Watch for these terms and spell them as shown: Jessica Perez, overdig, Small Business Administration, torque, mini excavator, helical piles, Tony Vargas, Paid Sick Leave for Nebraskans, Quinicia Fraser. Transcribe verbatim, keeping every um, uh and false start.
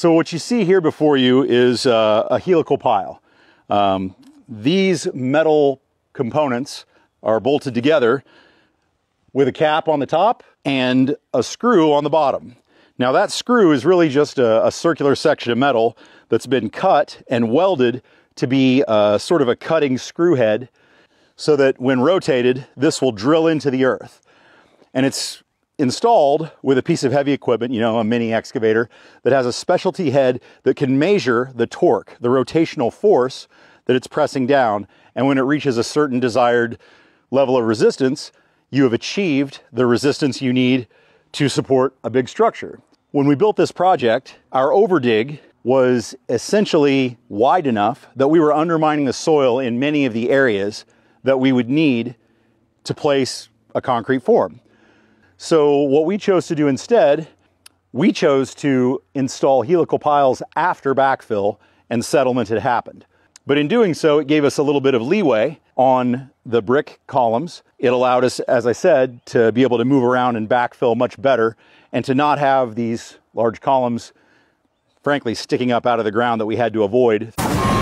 So what you see here before you is uh, a helical pile. Um, these metal components are bolted together with a cap on the top and a screw on the bottom. Now that screw is really just a, a circular section of metal that's been cut and welded to be a, sort of a cutting screw head, so that when rotated, this will drill into the earth. And it's installed with a piece of heavy equipment, you know, a mini excavator, that has a specialty head that can measure the torque, the rotational force that it's pressing down. And when it reaches a certain desired level of resistance, you have achieved the resistance you need to support a big structure. When we built this project, our overdig was essentially wide enough that we were undermining the soil in many of the areas that we would need to place a concrete form. So what we chose to do instead, we chose to install helical piles after backfill and settlement had happened. But in doing so, it gave us a little bit of leeway on the brick columns. It allowed us, as I said, to be able to move around and backfill much better, and to not have these large columns, frankly, sticking up out of the ground that we had to avoid.